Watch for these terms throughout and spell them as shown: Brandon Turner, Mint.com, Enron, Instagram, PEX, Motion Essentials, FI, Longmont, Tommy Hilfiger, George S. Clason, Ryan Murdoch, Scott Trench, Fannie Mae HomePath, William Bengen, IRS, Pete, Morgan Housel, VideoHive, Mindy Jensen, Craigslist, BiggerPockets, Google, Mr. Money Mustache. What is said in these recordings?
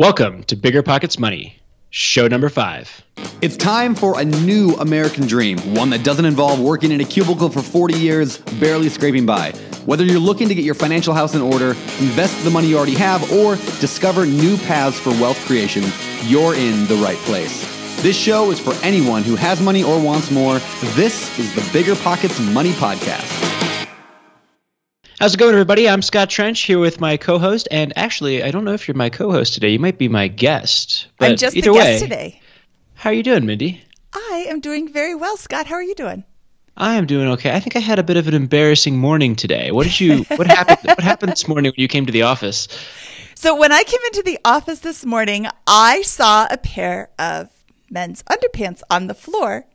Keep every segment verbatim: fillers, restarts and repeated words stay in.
Welcome to BiggerPockets Money, show number five. It's time for a new American dream, one that doesn't involve working in a cubicle for forty years, barely scraping by. Whether you're looking to get your financial house in order, invest the money you already have, or discover new paths for wealth creation, you're in the right place. This show is for anyone who has money or wants more. This is the BiggerPockets Money Podcast. How's it going, everybody? I'm Scott Trench here with my co-host, and actually, I don't know if you're my co-host today. You might be my guest. But I'm just the guest way, today. How are you doing, Mindy? I am doing very well, Scott. How are you doing? I am doing okay. I think I had a bit of an embarrassing morning today. What did you? What happened? What happened this morning when you came to the office? So when I came into the office this morning, I saw a pair of men's underpants on the floor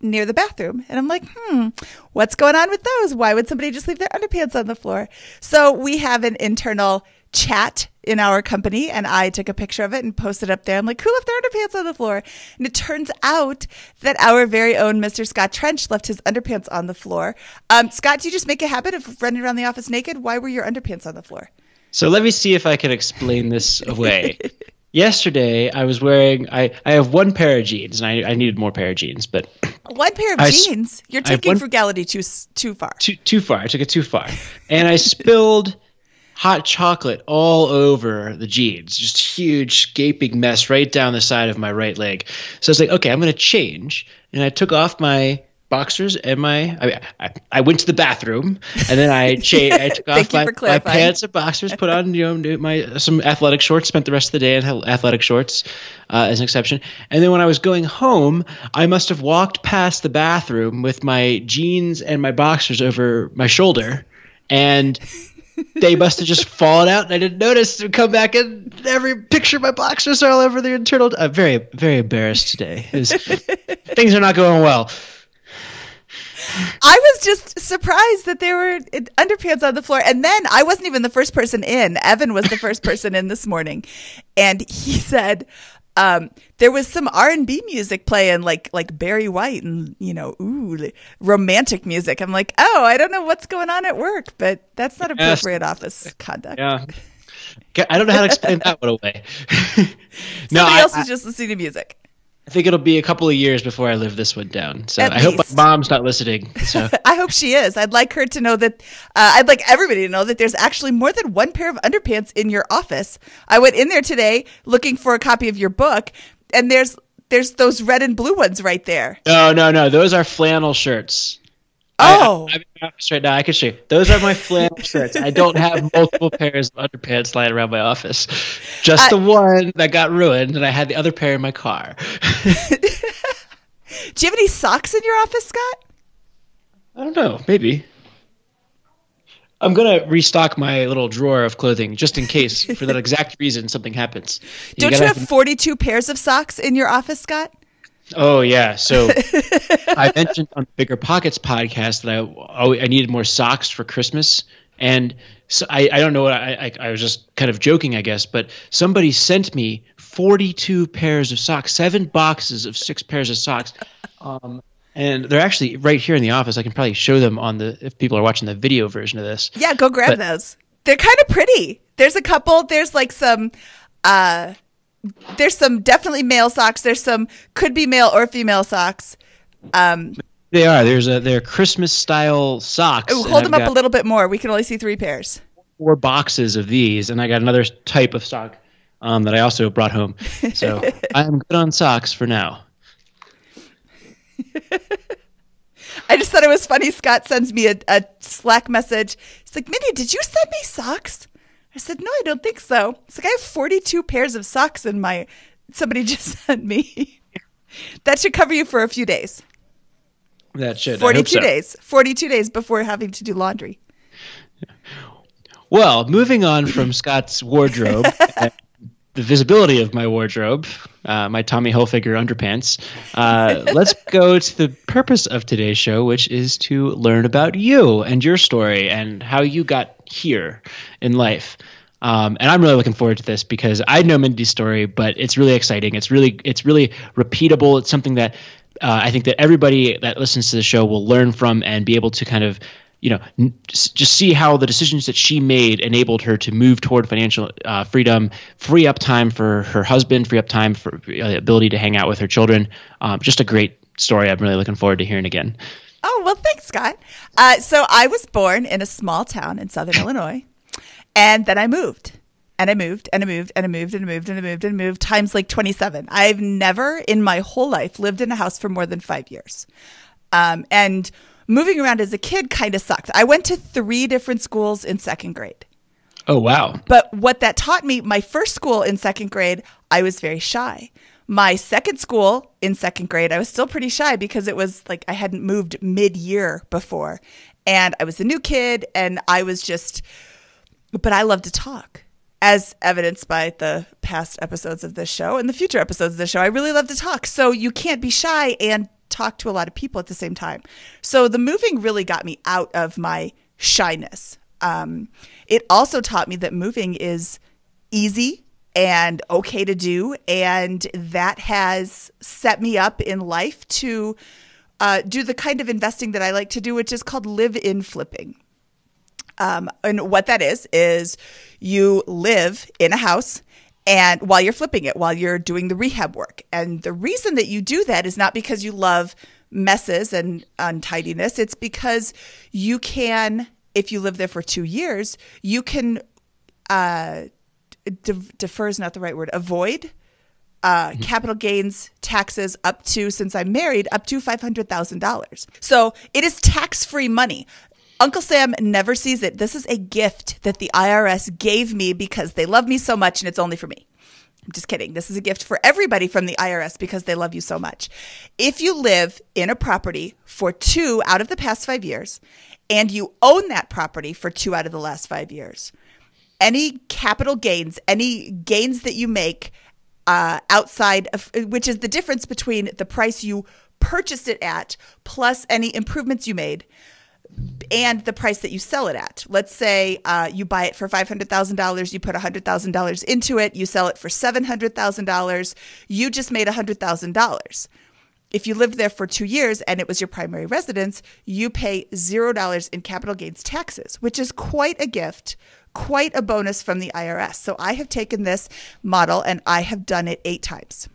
near the bathroom. And I'm like, hmm, what's going on with those? Why would somebody just leave their underpants on the floor? So we have an internal chat in our company, and I took a picture of it and posted up there. I'm like, who left their underpants on the floor? And it turns out that our very own Mister Scott Trench left his underpants on the floor. Um, Scott, do you just make a habit of running around the office naked? Why were your underpants on the floor? So let me see if I can explain this away. Yesterday, I was wearing, I, I have one pair of jeans, and I, I needed more pair of jeans, but... One pair of I, jeans? You're taking one, frugality too too far. Too, too far. I took it too far. And I spilled hot chocolate all over the jeans, just huge gaping mess right down the side of my right leg. So I was like, okay, I'm going to change. And I took off my boxers and my, I, I, I went to the bathroom, and then I changed. I took off my, my pants and boxers, put on you know my some athletic shorts, spent the rest of the day in athletic shorts uh, as an exception. And then when I was going home, I must have walked past the bathroom with my jeans and my boxers over my shoulder, and they must have just fallen out, and I didn't notice. And come back, and every picture of my boxers are all over the internal. I'm very, very embarrassed today. It was, things are not going well. I was just surprised that there were underpants on the floor. And then I wasn't even the first person in. Evan was the first person in this morning. And he said um, there was some R and B music playing, like like Barry White and, you know, ooh, romantic music. I'm like, oh, I don't know what's going on at work, but that's not appropriate yes. office conduct. Yeah. I don't know how to explain that one away. No, Somebody I, else was I, just listening to music. I think it'll be a couple of years before I live this one down. So I hope my mom's not listening. So. I hope she is. I'd like her to know that uh, – I'd like everybody to know that there's actually more than one pair of underpants in your office. I went in there today looking for a copy of your book, and there's there's those red and blue ones right there. No, no, no. Those are flannel shirts. Oh. I, I, I'm in the office right now. I can show you. Those are my flannel shirts. I don't have multiple pairs of underpants lying around my office. Just uh, the one that got ruined, and I had the other pair in my car. Do you have any socks in your office, Scott? I don't know. Maybe. I'm going to restock my little drawer of clothing just in case, for that exact reason, something happens. You don't you have, have forty-two pairs of socks in your office, Scott? Oh, yeah. So I mentioned on the BiggerPockets podcast that I, I needed more socks for Christmas. And so I, I don't know what I, I – I was just kind of joking, I guess. But somebody sent me forty-two pairs of socks, seven boxes of six pairs of socks. Um, and they're actually right here in the office. I can probably show them on the – if people are watching the video version of this. Yeah, go grab but, those. They're kind of pretty. There's a couple – there's like some uh, – There's some definitely male socks. There's some could be male or female socks. Um, they are. There's a they're Christmas style socks. Ooh, hold them up a little bit more. We can only see three pairs. Four boxes of these, and I got another type of sock um, that I also brought home. So I'm good on socks for now. I just thought it was funny. Scott sends me a, a Slack message. He's like, Mindy, did you send me socks? I said, no, I don't think so. It's like I have forty-two pairs of socks in my – somebody just sent me. That should cover you for a few days. That should. forty-two I hope so. days. forty-two days before having to do laundry. Well, moving on from Scott's wardrobe, the visibility of my wardrobe, uh, my Tommy Hilfiger underpants, uh, let's go to the purpose of today's show, which is to learn about you and your story and how you got – here in life. Um, and I'm really looking forward to this because I know Mindy's story, but it's really exciting. It's really, it's really repeatable. It's something that uh, I think that everybody that listens to the show will learn from and be able to kind of you know, n- just see how the decisions that she made enabled her to move toward financial uh, freedom, free up time for her husband, free up time for uh, the ability to hang out with her children. Um, just a great story. I'm really looking forward to hearing again. Oh, well, thanks, Scott. Uh, so I was born in a small town in Southern Illinois, and then I moved. And I moved and I moved and I moved and I moved and I moved and I moved times like twenty-seven. I've never in my whole life lived in a house for more than five years. Um, and moving around as a kid kind of sucked. I went to three different schools in second grade. Oh, wow. But what that taught me, my first school in second grade, I was very shy. My second school in second grade, I was still pretty shy because it was like I hadn't moved mid-year before. And I was a new kid and I was just, but I love to talk. As evidenced by the past episodes of this show and the future episodes of this show, I really love to talk. So you can't be shy and talk to a lot of people at the same time. So the moving really got me out of my shyness. Um, it also taught me that moving is easy and okay to do. And that has set me up in life to uh, do the kind of investing that I like to do, which is called live-in flipping. Um, and what that is, is you live in a house and while you're flipping it, while you're doing the rehab work. And the reason that you do that is not because you love messes and untidiness. It's because you can, if you live there for two years, you can, uh, de- defer is not the right word, avoid Uh, mm-hmm. capital gains taxes up to, since I'm married, up to five hundred thousand dollars. So it is tax-free money. Uncle Sam never sees it. This is a gift that the I R S gave me because they love me so much and it's only for me. I'm just kidding. This is a gift for everybody from the I R S because they love you so much. If you live in a property for two out of the past five years and you own that property for two out of the last five years, any capital gains, any gains that you make uh, outside of, which is the difference between the price you purchased it at plus any improvements you made, and the price that you sell it at. Let's say uh, you buy it for five hundred thousand dollars, you put one hundred thousand dollars into it, you sell it for seven hundred thousand dollars, you just made one hundred thousand dollars. If you lived there for two years and it was your primary residence, you pay zero dollars in capital gains taxes, which is quite a gift, quite a bonus from the I R S. So I have taken this model and I have done it eight times.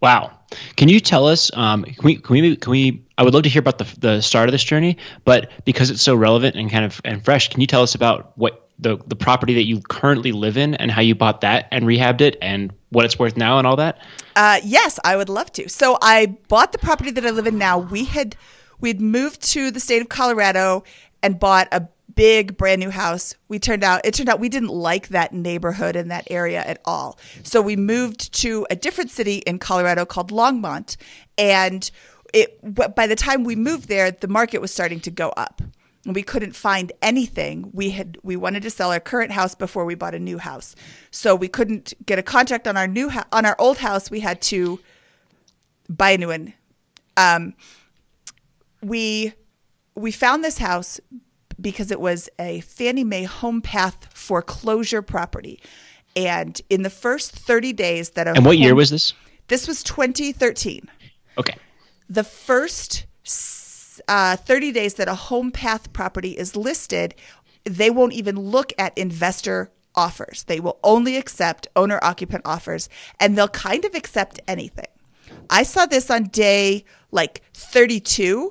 Wow. Can you tell us, um, can we, can we, can we, I would love to hear about the the start of this journey, but because it's so relevant and kind of and fresh, can you tell us about what the, the property that you currently live in and how you bought that and rehabbed it and what it's worth now and all that? Uh, yes, I would love to. So I bought the property that I live in now. We had, we'd moved to the state of Colorado and bought a big brand new house. We turned out, it turned out we didn't like that neighborhood and that area at all. So we moved to a different city in Colorado called Longmont. And it, by the time we moved there, the market was starting to go up and we couldn't find anything. We had, we wanted to sell our current house before we bought a new house. So we couldn't get a contract on our new, on our old house. We had to buy a new one. Um, we, we found this house because it was a Fannie Mae HomePath foreclosure property. And in the first thirty days that... And what home, year was this? This was twenty thirteen. Okay. The first uh, thirty days that a HomePath property is listed, they won't even look at investor offers. They will only accept owner-occupant offers, and they'll kind of accept anything. I saw this on day like thirty-two,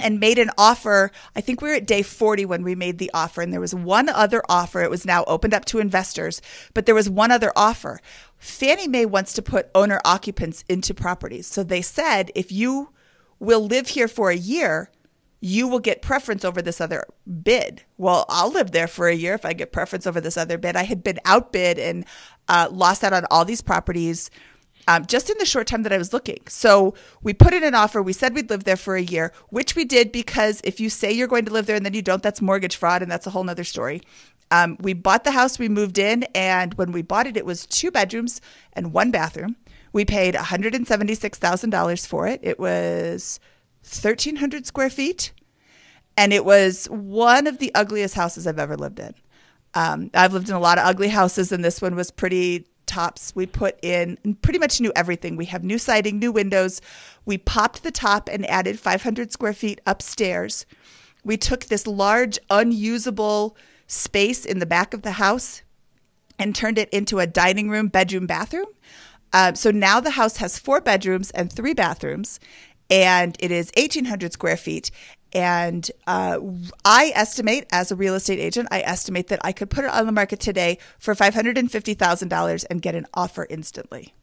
and made an offer. I think we were at day forty when we made the offer, and there was one other offer. It was now opened up to investors, but there was one other offer. Fannie Mae wants to put owner occupants into properties. So they said, if you will live here for a year, you will get preference over this other bid. Well, I'll live there for a year if I get preference over this other bid. I had been outbid and uh, lost out on all these properties Um, just in the short time that I was looking. So we put in an offer. We said we'd live there for a year, which we did, because if you say you're going to live there and then you don't, that's mortgage fraud, and that's a whole nother story. Um, we bought the house. We moved in. And when we bought it, it was two bedrooms and one bathroom. We paid one hundred seventy-six thousand dollars for it. It was thirteen hundred square feet. And it was one of the ugliest houses I've ever lived in. Um, I've lived in a lot of ugly houses, and this one was pretty tops. We put in pretty much new everything. We have new siding, new windows. We popped the top and added five hundred square feet upstairs. We took this large, unusable space in the back of the house and turned it into a dining room, bedroom, bathroom. Uh, so now the house has four bedrooms and three bathrooms, and it is eighteen hundred square feet. And uh, I estimate, as a real estate agent, I estimate that I could put it on the market today for five hundred fifty thousand dollars and get an offer instantly.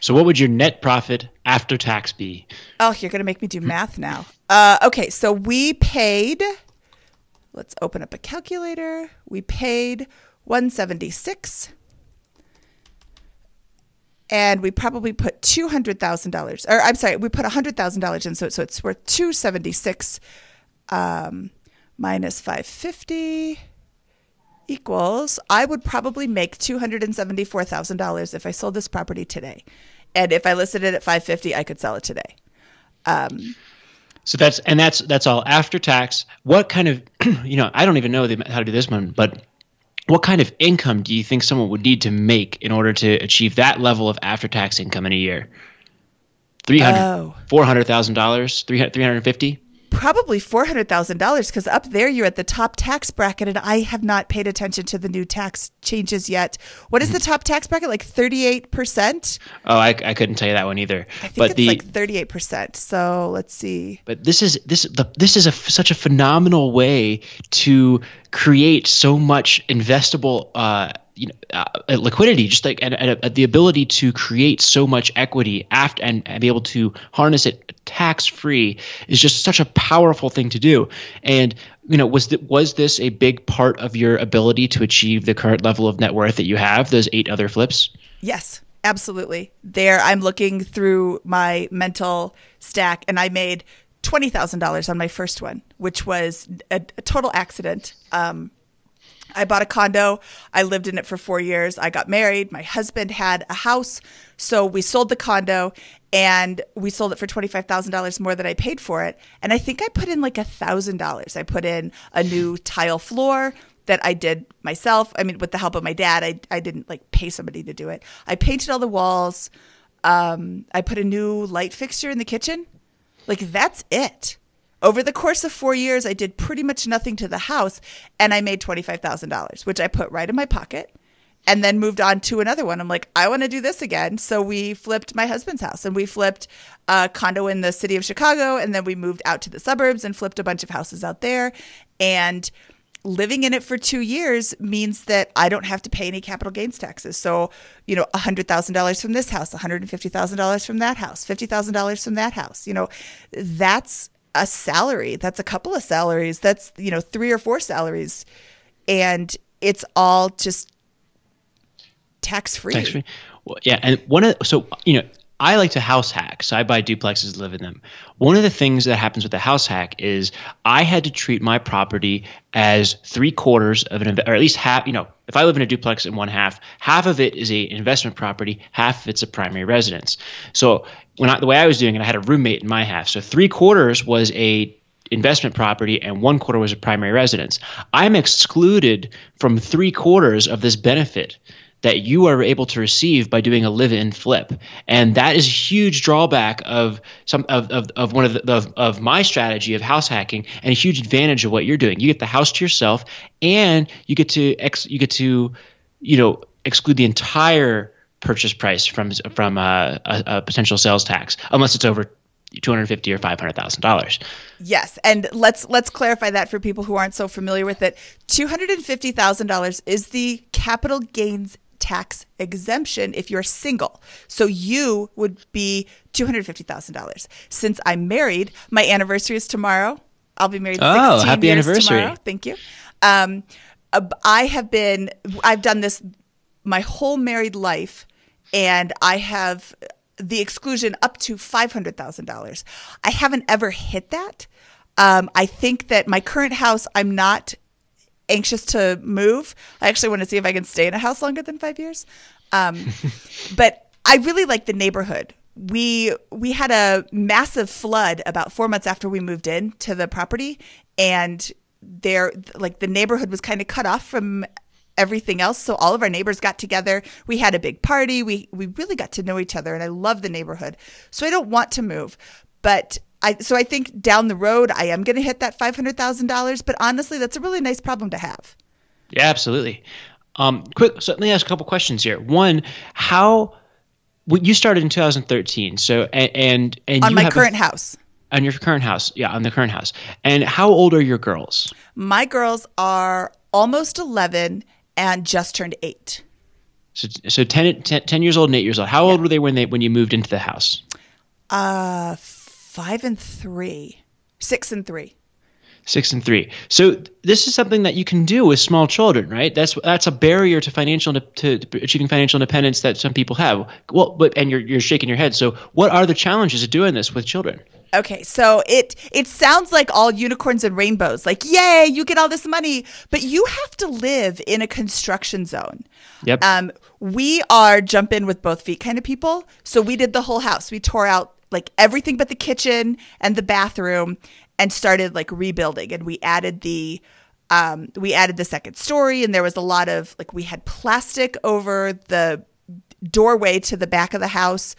So what would your net profit after tax be? Oh, you're going to make me do math now. Uh, okay, so we paid, let's open up a calculator. We paid one seventy-six, and we probably put two hundred thousand dollars, or I'm sorry, we put one hundred thousand dollars in, so, so it's worth two seventy-six um, minus five fifty equals, I would probably make two hundred seventy-four thousand dollars if I sold this property today. And if I listed it at five fifty, I could sell it today. Um, so that's, and that's, that's all after tax. What kind of, you know, I don't even know how to do this one, but what kind of income do you think someone would need to make in order to achieve that level of after-tax income in a year? three hundred thousand dollars, four hundred thousand dollars, three hundred fifty thousand dollars? Probably four hundred thousand dollars, because up there you're at the top tax bracket, and I have not paid attention to the new tax changes yet. What is the top tax bracket? Like thirty-eight percent? Oh, I, I couldn't tell you that one either. I think but it's the, like thirty-eight percent. So let's see. But this is this the, this is a, such a phenomenal way to create so much investable uh, you know, uh, liquidity, just like and, and, and the ability to create so much equity after and, and be able to harness it tax-free is just such a powerful thing to do. And you know, was th was this a big part of your ability to achieve the current level of net worth that you have? Those eight other flips. Yes, absolutely. There, I'm looking through my mental stack, and I made twenty thousand dollars on my first one, which was a, a total accident. Um, I bought a condo. I lived in it for four years. I got married. My husband had a house. So we sold the condo, and we sold it for twenty-five thousand dollars more than I paid for it. And I think I put in like one thousand dollars. I put in a new tile floor that I did myself. I mean, with the help of my dad, I, I didn't like pay somebody to do it. I painted all the walls. Um, I put a new light fixture in the kitchen. Like, that's it. Over the course of four years, I did pretty much nothing to the house, and I made twenty-five thousand dollars, which I put right in my pocket, and then moved on to another one. I'm like, I want to do this again. So we flipped my husband's house, and we flipped a condo in the city of Chicago, and then we moved out to the suburbs and flipped a bunch of houses out there. And living in it for two years means that I don't have to pay any capital gains taxes. So, you know, one hundred thousand dollars from this house, one hundred fifty thousand dollars from that house, fifty thousand dollars from that house. You know, that's a salary. That's a couple of salaries. That's, you know, three or four salaries. And it's all just tax free. Tax free. Well, yeah. And one of, so, you know, I like to house hack. So I buy duplexes, live in them. One of the things that happens with the house hack is I had to treat my property as three quarters of an, or at least half, you know, if I live in a duplex and one half, half of it is an investment property, half of it's a primary residence. So when I, the way I was doing it, I had a roommate in my half. So three quarters was a investment property and one quarter was a primary residence. I'm excluded from three quarters of this benefit that you are able to receive by doing a live-in flip, and that is a huge drawback of some of of, of one of, the, of of my strategy of house hacking, and a huge advantage of what you're doing. You get the house to yourself, and you get to ex, you get to you know exclude the entire purchase price from from uh, a, a potential sales tax, unless it's over two hundred fifty thousand dollars or five hundred thousand dollars. Yes, and let's let's clarify that for people who aren't so familiar with it. two hundred fifty thousand dollars is the capital gains tax exemption if you're single. So you would be two hundred fifty thousand dollars. Since I'm married, my anniversary is tomorrow. I'll be married oh, sixteen happy years anniversary. Tomorrow. Thank you. Um, I have been, I've done this my whole married life, and I have the exclusion up to five hundred thousand dollars. I haven't ever hit that. Um, I think that my current house, I'm not anxious to move. I actually want to see if I can stay in a house longer than five years. Um, but I really like the neighborhood. We we had a massive flood about four months after we moved in to the property, and there, like the neighborhood was kind of cut off from everything else. So all of our neighbors got together. We had a big party. We we really got to know each other, and I love the neighborhood. So I don't want to move, but I, so I think down the road, I am going to hit that five hundred thousand dollars. But honestly, that's a really nice problem to have. Yeah, absolutely. Um, quick, so let me ask a couple questions here. One, how well, you started in two thousand thirteen. So and and, and on you my have current a, house. On your current house, yeah, on the current house. And how old are your girls? My girls are almost eleven and just turned eight. So so ten, ten, ten years old and eight years old. How yeah. old were they when they when you moved into the house? Uh, five and three, six and three. Six and three. So this is something that you can do with small children, right? That's that's a barrier to financial to, to achieving financial independence that some people have. Well, but and you're you're shaking your head. So what are the challenges of doing this with children? Okay, so it it sounds like all unicorns and rainbows. Like, yay, you get all this money, but you have to live in a construction zone. Yep. Um, we are jump in with both feet kind of people. So we did the whole house. We tore out like everything but the kitchen and the bathroom. And started like rebuilding, and we added the um, we added the second story, and there was a lot of like we had plastic over the doorway to the back of the house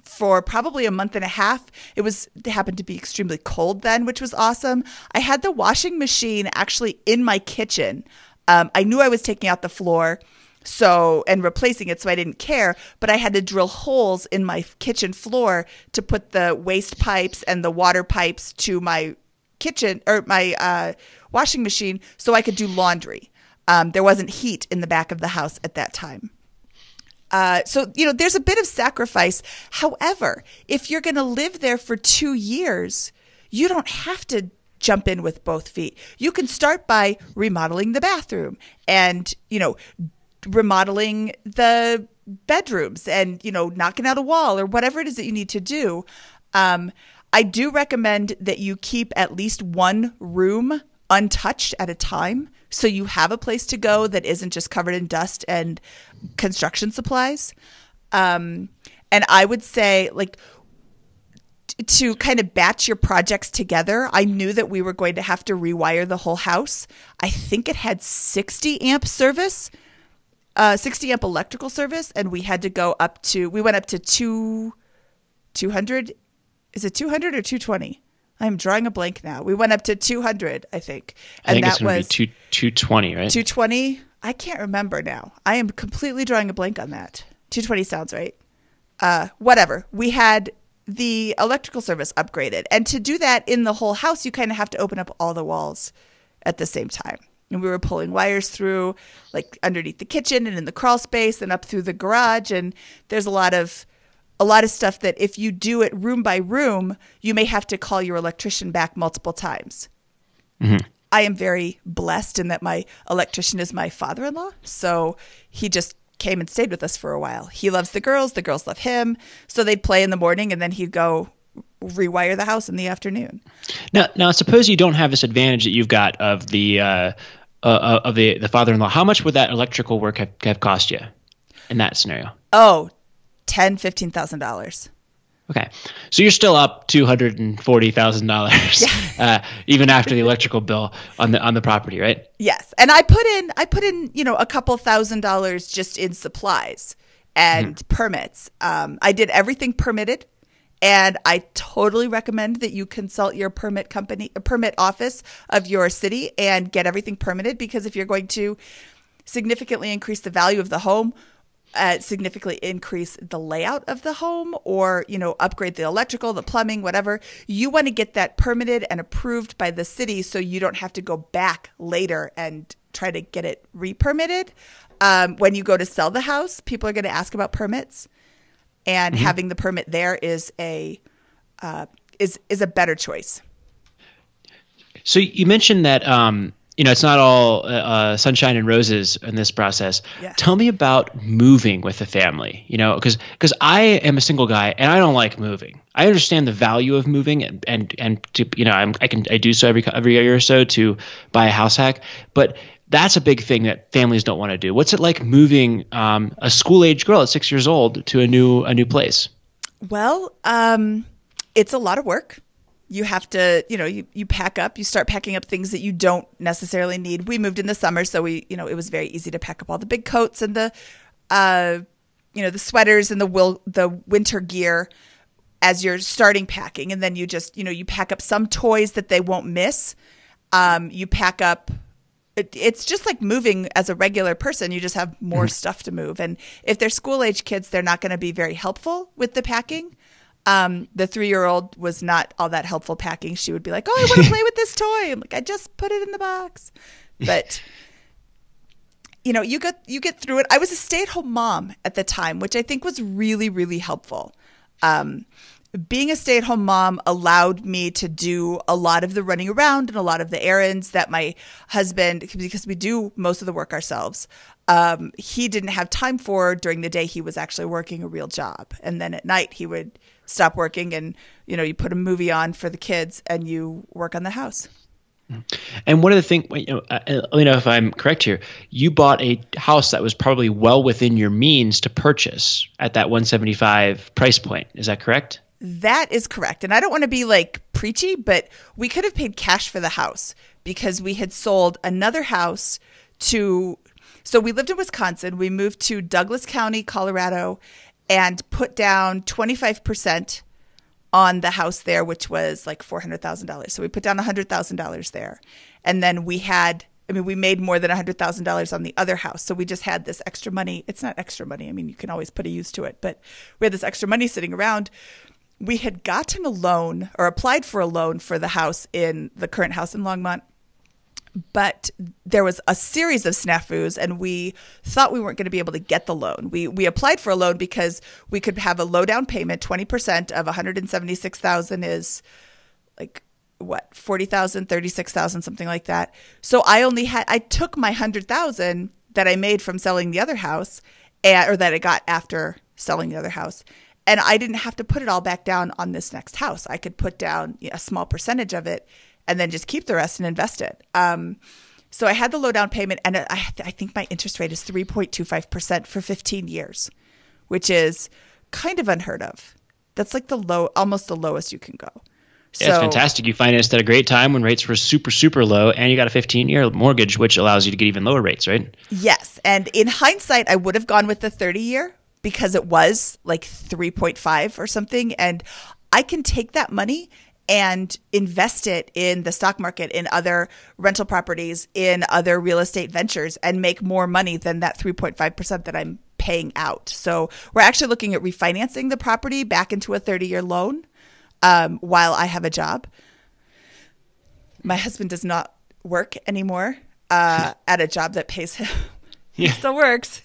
for probably a month and a half. It was it happened to be extremely cold then, which was awesome. I had the washing machine actually in my kitchen. Um, I knew I was taking out the floor, so and replacing it, so I didn't care. But I had to drill holes in my kitchen floor to put the waste pipes and the water pipes to my kitchen or my uh, washing machine, so I could do laundry. Um, there wasn't heat in the back of the house at that time, uh, so you know there's a bit of sacrifice. However, if you're going to live there for two years, you don't have to jump in with both feet. You can start by remodeling the bathroom and you know. remodeling the bedrooms and, you know, knocking out a wall or whatever it is that you need to do. Um, I do recommend that you keep at least one room untouched at a time, so you have a place to go that isn't just covered in dust and construction supplies. Um, and I would say, like, to kind of batch your projects together. I knew that we were going to have to rewire the whole house. I think it had sixty amp service. Uh, sixty amp electrical service, and we had to go up to, we went up to two, 200, is it two hundred or two twenty? I'm drawing a blank now. We went up to two hundred, I think. And I think that it's gonna was be two, two twenty, right? two twenty. I can't remember now. I am completely drawing a blank on that. two twenty sounds right. Uh, whatever. We had the electrical service upgraded. And to do that in the whole house, you kind of have to open up all the walls at the same time. And we were pulling wires through, like underneath the kitchen and in the crawl space and up through the garage. And there's a lot of a lot of stuff that if you do it room by room, you may have to call your electrician back multiple times. Mm-hmm. I am very blessed in that my electrician is my father-in-law. So he just came and stayed with us for a while. He loves the girls. The girls love him. So they'd play in the morning, and then he'd go rewire the house in the afternoon. Now, now suppose you don't have this advantage that you've got of the uh, – Uh, of the, the father-in-law. How much would that electrical work have, have cost you in that scenario? Oh, ten thousand dollars, fifteen thousand dollars. Okay. So you're still up two hundred forty thousand dollars, yeah. uh, even after the electrical bill on the on the property, right? Yes. And I put in, I put in, you know, a couple thousand dollars just in supplies and mm-hmm. permits. Um, I did everything permitted. And I totally recommend that you consult your permit company, permit office of your city, and get everything permitted, because if you're going to significantly increase the value of the home, uh, significantly increase the layout of the home, or you know upgrade the electrical, the plumbing, whatever, you want to get that permitted and approved by the city, so you don't have to go back later and try to get it re-permitted. Um, when you go to sell the house, people are going to ask about permits. And mm-hmm. having the permit there is a uh, is is a better choice. So you mentioned that um, you know it's not all uh, sunshine and roses in this process. Yes. Tell me about moving with a family. You know, because because I am a single guy and I don't like moving. I understand the value of moving, and and and to, you know I'm, I can I do so every every year or so to buy a house hack, but. That's a big thing that families don't want to do. What's it like moving um, a school-age girl at six years old to a new a new place? Well, um, it's a lot of work. You have to, you know, you, you pack up. You start packing up things that you don't necessarily need. We moved in the summer, so we, you know, it was very easy to pack up all the big coats and the, uh, you know, the sweaters and the will the winter gear. as you're starting packing. And then you just, you know, you pack up some toys that they won't miss. Um, you pack up. It, it's just like moving as a regular person. You just have more mm-hmm. stuff to move. And if they're school age kids, they're not going to be very helpful with the packing. Um, the three-year-old was not all that helpful packing. She would be like, oh, I want to play with this toy. I'm like, I just put it in the box. But, you know, you get, you get through it. I was a stay-at-home mom at the time, which I think was really, really helpful. Um, being a stay-at-home mom allowed me to do a lot of the running around and a lot of the errands that my husband, because we do most of the work ourselves, um, he didn't have time for. During the day, he was actually working a real job. And then at night, he would stop working and, you know, you put a movie on for the kids and you work on the house. And one of the things, you know, let me know if I'm correct here, you bought a house that was probably well within your means to purchase at that one seventy-five price point. Is that correct? That is correct. And I don't want to be like preachy, but we could have paid cash for the house because we had sold another house to, so we lived in Wisconsin. We moved to Douglas County, Colorado, and put down twenty-five percent on the house there, which was like four hundred thousand dollars. So we put down one hundred thousand dollars there. And then we had, I mean, we made more than one hundred thousand dollars on the other house. So we just had this extra money. It's not extra money. I mean, you can always put a use to it. But we had this extra money sitting around. We had gotten a loan or applied for a loan for the house in the current house in Longmont. But there was a series of snafus, and we thought we weren't going to be able to get the loan. We we applied for a loan because we could have a low down payment. twenty percent of one hundred seventy-six thousand dollars is like what, forty thousand dollars, thirty-six thousand dollars, something like that. So I only had I took my one hundred thousand dollars that I made from selling the other house, and, or that I got after selling the other house, and I didn't have to put it all back down on this next house. I could put down a small percentage of it and then just keep the rest and invest it. Um, so I had the low down payment, and I, I think my interest rate is three point two five percent for fifteen years, which is kind of unheard of. That's like the low, almost the lowest you can go. So, yeah, it's fantastic. You financed at a great time when rates were super, super low, and you got a fifteen-year mortgage, which allows you to get even lower rates, right? Yes, and in hindsight, I would have gone with the thirty-year because it was like three point five or something, and I can take that money and invest it in the stock market, in other rental properties, in other real estate ventures, and make more money than that three point five percent that I'm paying out. So we're actually looking at refinancing the property back into a thirty-year loan um, while I have a job. My husband does not work anymore uh, at a job that pays him. He yeah. still works.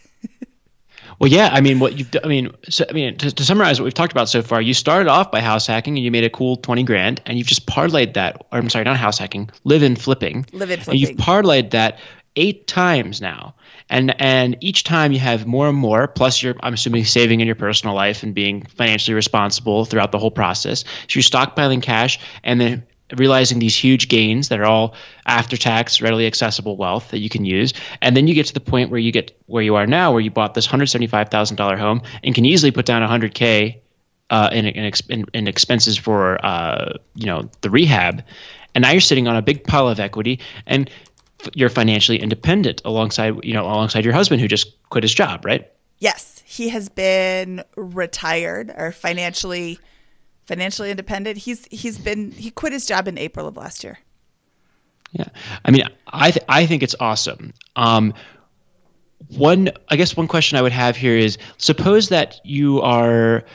Well, yeah, I mean, what you've done, I mean, so, I mean, to, to summarize what we've talked about so far, you started off by house hacking and you made a cool twenty grand, and you've just parlayed that, or I'm sorry, not house hacking, live-in flipping. Live-in flipping. And you've parlayed that eight times now. And and each time you have more and more, plus you're, I'm assuming, saving in your personal life and being financially responsible throughout the whole process. So you're stockpiling cash and then realizing these huge gains that are all after-tax, readily accessible wealth that you can use. And then you get to the point where you get where you are now, where you bought this one hundred seventy-five thousand dollar home and can easily put down one hundred K uh, in, in, in expenses for uh, you know, the rehab. And now you're sitting on a big pile of equity, and you're financially independent alongside you know alongside your husband, who just quit his job, right? Yes, he has been retired or financially. Financially independent. He's he's been he quit his job in April of last year. Yeah, I mean, I th I think it's awesome. Um, one, I guess, one question I would have here is: suppose that you are,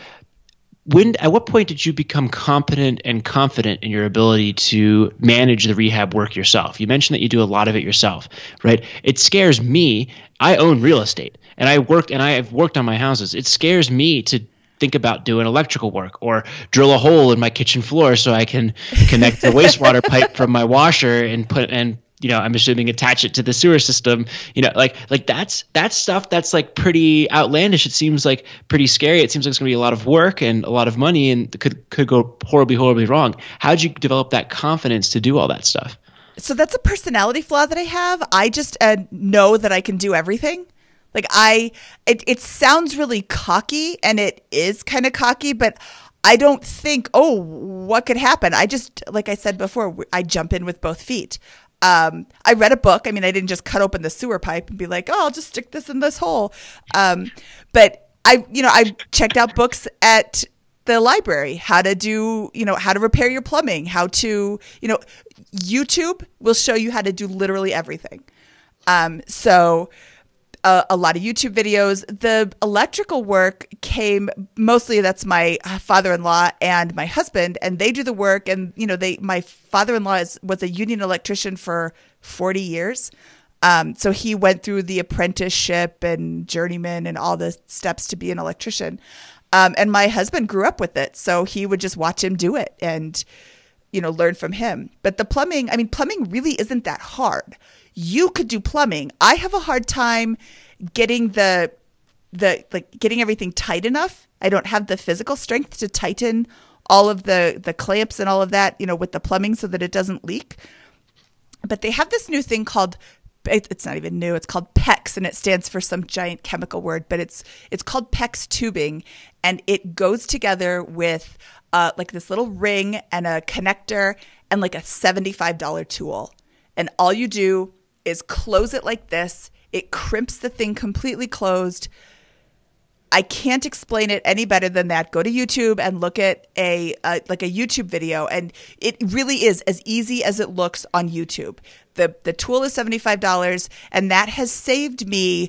when at what point did you become competent and confident in your ability to manage the rehab work yourself? You mentioned that you do a lot of it yourself, right? It scares me. I own real estate, and I worked, and I have worked on my houses. It scares me to think about doing electrical work or drill a hole in my kitchen floor so I can connect the wastewater pipe from my washer and put and you know I'm assuming attach it to the sewer system. You know, like like that's that's stuff that's like pretty outlandish. It seems like pretty scary. It seems like it's gonna be a lot of work and a lot of money, and could could go horribly horribly wrong. How'd you develop that confidence to do all that stuff? So that's a personality flaw that I have. I just uh, know that I can do everything. Like I, it, it sounds really cocky, and it is kind of cocky, but I don't think, oh, what could happen? I just, like I said before, I jump in with both feet. Um, I read a book. I mean, I didn't just cut open the sewer pipe and be like, oh, I'll just stick this in this hole. Um, but I, you know, I checked out books at the library, how to do, you know, how to repair your plumbing, how to, you know, YouTube will show you how to do literally everything. Um, so uh, a lot of YouTube videos. The electrical work came mostly, that's my father-in-law and my husband, and they do the work. And, you know, they, my father-in-law is, was a union electrician for forty years. Um, so he went through the apprenticeship and journeyman and all the steps to be an electrician. Um, and my husband grew up with it. So he would just watch him do it and, you know, learn from him. But the plumbing, I mean, plumbing really isn't that hard. You could do plumbing. I have a hard time getting the, the, like getting everything tight enough. I don't have the physical strength to tighten all of the, the clamps and all of that, you know, with the plumbing so that it doesn't leak. But they have this new thing called, it's not even new. It's called PEX, and it stands for some giant chemical word, but it's it's called PEX tubing, and it goes together with uh, like this little ring and a connector and like a seventy-five dollar tool. And all you do is close it like this. It crimps the thing completely closed. I can't explain it any better than that. Go to YouTube and look at a uh, like a YouTube video, and it really is as easy as it looks on YouTube. The the tool is seventy-five dollars, and that has saved me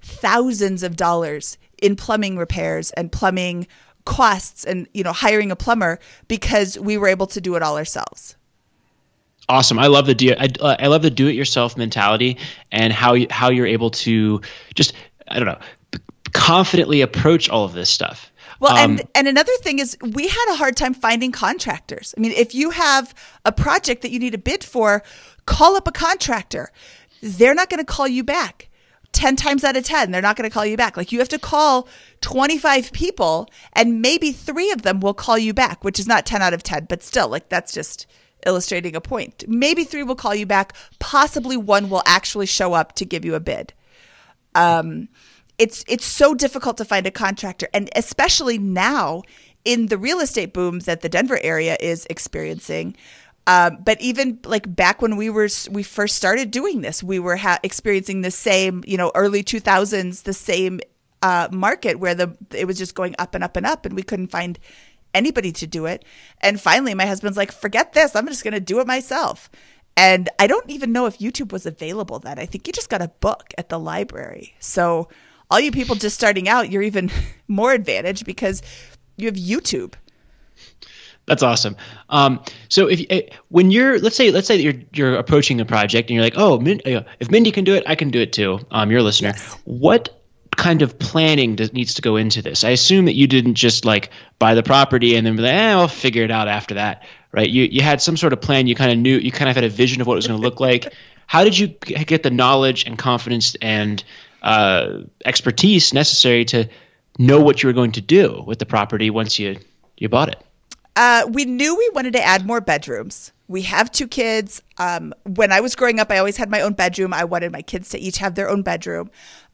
thousands of dollars in plumbing repairs and plumbing costs and, you know, hiring a plumber, because we were able to do it all ourselves. Awesome. I love the do I, uh, I love the do it yourself mentality, and how you, how you're able to just, I don't know, confidently approach all of this stuff. Well, um, and, and another thing is, we had a hard time finding contractors. I mean, if you have a project that you need a bid for, call up a contractor. They're not going to call you back. ten times out of ten, they're not going to call you back. Like, you have to call twenty-five people, and maybe three of them will call you back, which is not ten out of ten, but still, like, that's just illustrating a point. Maybe three will call you back. Possibly one will actually show up to give you a bid. Um, It's it's so difficult to find a contractor, and especially now in the real estate boom that the Denver area is experiencing. Um, but even like back when we were we first started doing this, we were ha experiencing the same, you know, early two thousands, the same uh, market where the it was just going up and up and up, and we couldn't find anybody to do it. And finally, my husband's like, "Forget this, I'm just going to do it myself." And I don't even know if YouTube was available then. I think you just got a book at the library, so. All you people just starting out, you're even more advantaged because you have YouTube. That's awesome. Um, so if when you're, let's say, let's say that you're you're approaching a project and you're like, oh, Min, if Mindy can do it, I can do it too. Um, your listener, yes. What kind of planning does, needs to go into this? I assume that you didn't just like buy the property and then be like, eh, I'll figure it out after that, right? You you had some sort of plan. You kind of knew. You kind of had a vision of what it was going to look like. How did you get the knowledge and confidence and Uh, expertise necessary to know what you were going to do with the property once you you bought it? Uh, we knew we wanted to add more bedrooms. We have two kids. Um, when I was growing up, I always had my own bedroom. I wanted my kids to each have their own bedroom.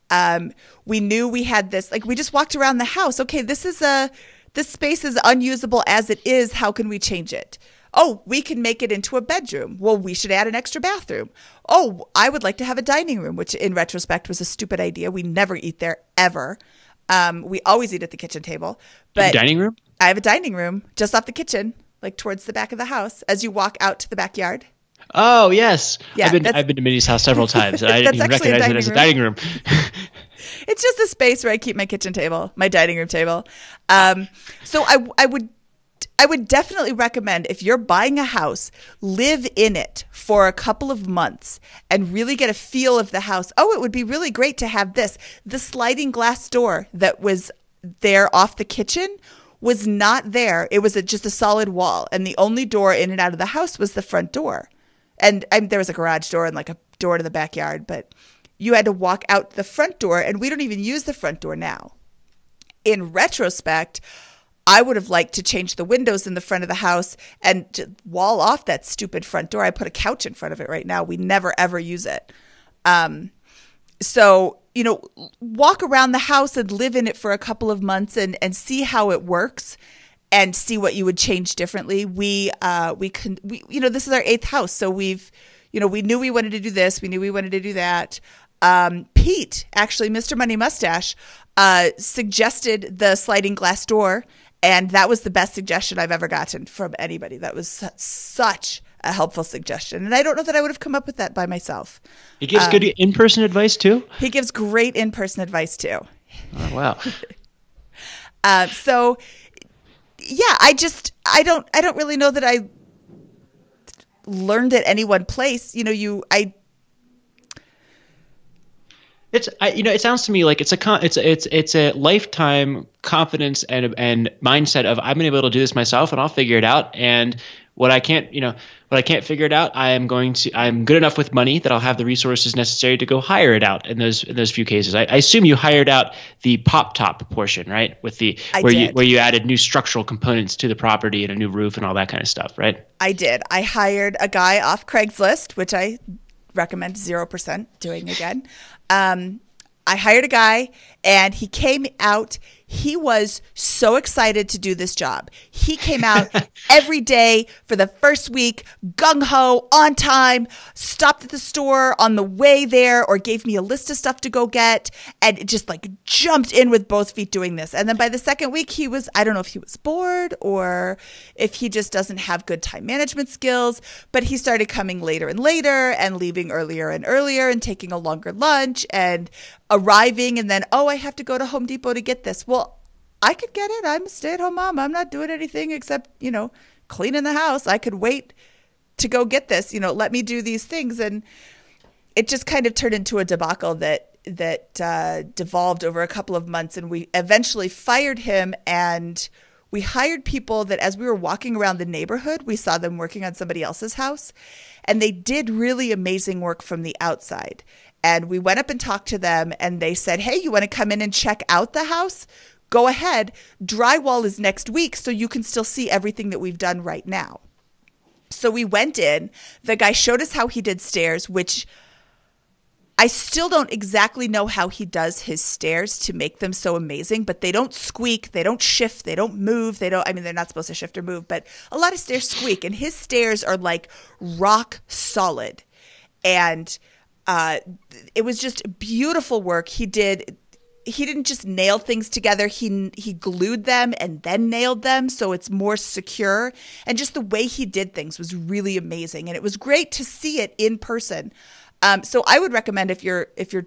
Um, we knew we had this. Like, we just walked around the house. Okay, this is a this space is unusable as it is. How can we change it? Oh, we can make it into a bedroom. Well, we should add an extra bathroom. Oh, I would like to have a dining room, which in retrospect was a stupid idea. We never eat there, ever. Um, we always eat at the kitchen table. But a dining room? I have a dining room just off the kitchen, like towards the back of the house as you walk out to the backyard. Oh, yes. Yeah, I've, been, I've been to Mindy's house several times. I didn't even recognize it as a dining room. It's just a space where I keep my kitchen table, my dining room table. Um, so I, I would... I would definitely recommend, if you're buying a house, live in it for a couple of months and really get a feel of the house. Oh, it would be really great to have this. The sliding glass door that was there off the kitchen was not there. It was a, just a solid wall. And the only door in and out of the house was the front door. And um, there was a garage door and like a door to the backyard, but you had to walk out the front door, and we don't even use the front door now. In retrospect, I would have liked to change the windows in the front of the house and to wall off that stupid front door. I put a couch in front of it right now. We never, ever use it. Um, so, you know, walk around the house and live in it for a couple of months and, and see how it works and see what you would change differently. We, uh, we can, we, you know, this is our eighth house. So we've, you know, we knew we wanted to do this. We knew we wanted to do that. Um, Pete, actually, Mister Money Mustache, uh, suggested the sliding glass door. And that was the best suggestion I've ever gotten from anybody. That was such a helpful suggestion. And I don't know that I would have come up with that by myself. He gives um, good in-person advice too? He gives great in-person advice too. Oh, wow. uh, so yeah, I just, I don't, I don't really know that I learned at any one place. You know, you, I, It's I, you know it sounds to me like it's a it's a, it's it's a lifetime confidence and and mindset of I'm gonna be able to do this myself and I'll figure it out, and what I can't you know what I can't figure it out I am going to I'm good enough with money that I'll have the resources necessary to go hire it out in those in those few cases. I, I assume you hired out the pop top portion, right? With the I where did. you where you added new structural components to the property and a new roof and all that kind of stuff, right? I did. I hired a guy off Craigslist, which I recommend zero percent doing again. Um, I hired a guy and he came out. He was so excited to do this job. He came out every day for the first week, gung-ho, on time, stopped at the store on the way there or gave me a list of stuff to go get, and just like jumped in with both feet doing this. And then by the second week, he was, I don't know if he was bored or if he just doesn't have good time management skills, but he started coming later and later and leaving earlier and earlier and taking a longer lunch and arriving and then, oh, I have to go to Home Depot to get this. Well, I could get it. I'm a stay-at-home mom. I'm not doing anything except, you know, cleaning the house. I could wait to go get this. You know, let me do these things. And it just kind of turned into a debacle that that uh, devolved over a couple of months. And we eventually fired him. And we hired people that as we were walking around the neighborhood, we saw them working on somebody else's house. And they did really amazing work from the outside. And we went up and talked to them. And they said, hey, you want to come in and check out the house? Go ahead. Drywall is next week, so you can still see everything that we've done right now. So we went in. The guy showed us how he did stairs, which I still don't exactly know how he does his stairs to make them so amazing, but they don't squeak. They don't shift. They don't move. They don't – I mean, they're not supposed to shift or move, but a lot of stairs squeak, and his stairs are like rock solid. And uh, it was just beautiful work. He did – He didn't just nail things together. He he glued them and then nailed them, so it's more secure. And just the way he did things was really amazing, and it was great to see it in person. Um, so I would recommend if you're if you're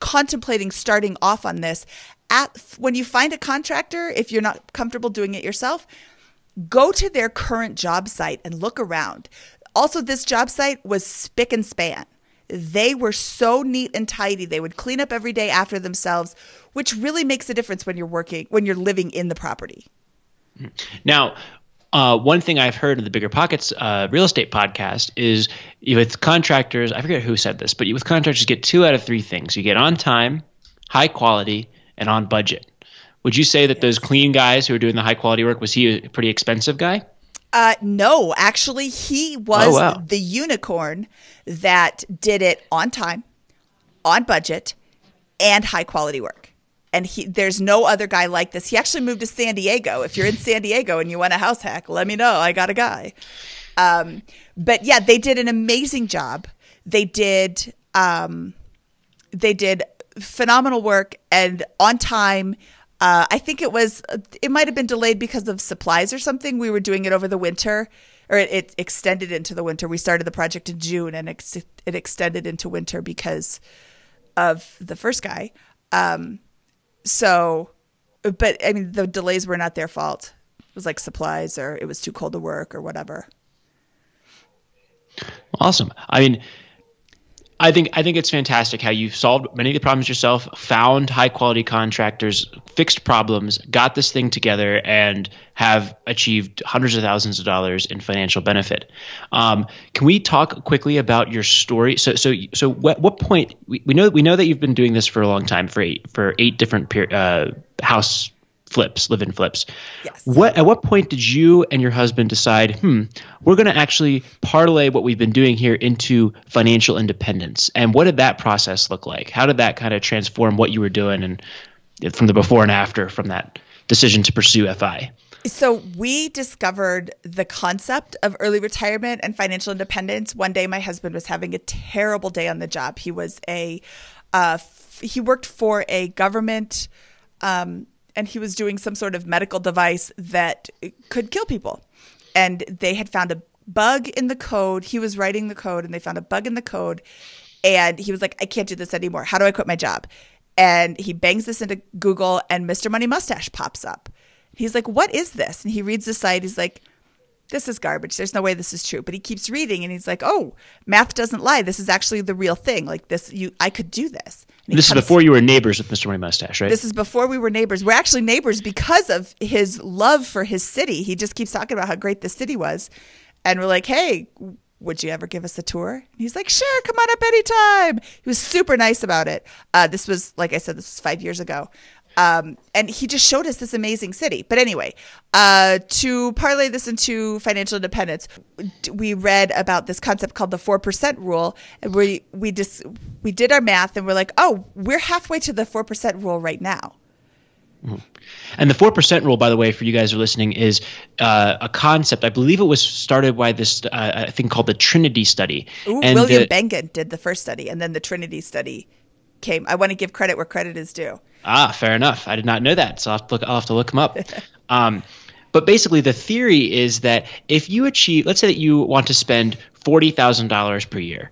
contemplating starting off on this, at when you find a contractor, if you're not comfortable doing it yourself, go to their current job site and look around. Also, this job site was spick and span. They were so neat and tidy. They would clean up every day after themselves, which really makes a difference when you're working, when you're living in the property. Now, uh, one thing I've heard in the BiggerPockets uh, real estate podcast is with contractors, I forget who said this, but with contractors you get two out of three things. You get on time, high quality, and on budget. Would you say that yes. those clean guys who are doing the high quality work, was he a pretty expensive guy? Uh, no, actually, he was oh, wow. the unicorn that did it on time, on budget, and high quality work. And he, there's no other guy like this. He actually moved to San Diego. If you're in San Diego and you want a house hack, let me know. I got a guy. Um, but yeah, they did an amazing job. They did, um, they did phenomenal work and on time. Uh, I think it was, it might have been delayed because of supplies or something. We were doing it over the winter, or it, it extended into the winter. We started the project in June, and ex it extended into winter because of the first guy. Um, so, but I mean, the delays were not their fault. It was like supplies, or it was too cold to work, or whatever. Awesome. I mean, I think I think it's fantastic how you've solved many of the problems yourself, found high quality contractors, fixed problems, got this thing together, and have achieved hundreds of thousands of dollars in financial benefit. Um, can we talk quickly about your story? So so so what what point we, we know we know that you've been doing this for a long time, for eight, for eight different per, uh, house flips, live-in flips. Yes. What at what point did you and your husband decide, hmm, we're going to actually parlay what we've been doing here into financial independence? And what did that process look like? How did that kind of transform what you were doing, and from the before and after from that decision to pursue F I? So we discovered the concept of early retirement and financial independence. One day my husband was having a terrible day on the job. He was a uh, – he worked for a government um, – and he was doing some sort of medical device that could kill people. And they had found a bug in the code. He was writing the code, and they found a bug in the code. And he was like, I can't do this anymore. How do I quit my job? And he bangs this into Google, and Mister Money Mustache pops up. He's like, what is this? And he reads the site. He's like, this is garbage. There's no way this is true. But he keeps reading, and he's like, oh, math doesn't lie. This is actually the real thing. Like this, you, I could do this. And this is before you were neighbors with Mister Money Mustache, right? This is before we were neighbors. We're actually neighbors because of his love for his city. He just keeps talking about how great the city was. And we're like, hey, would you ever give us a tour? And he's like, sure, come on up anytime. He was super nice about it. Uh, this was, like I said, this was five years ago. Um, and he just showed us this amazing city. But anyway, uh, to parlay this into financial independence, we read about this concept called the four percent rule. And we, we, just, we did our math, and we're like, oh, we're halfway to the four percent rule right now. And the four percent rule, by the way, for you guys who are listening, is uh, a concept. I believe it was started by this uh, thing called the Trinity Study. Ooh, and William the, Bengen did the first study, and then the Trinity Study came. I want to give credit where credit is due. Ah, fair enough. I did not know that, so I'll have to look, I'll have to look them up. um, but basically, the theory is that if you achieve – let's say that you want to spend forty thousand dollars per year.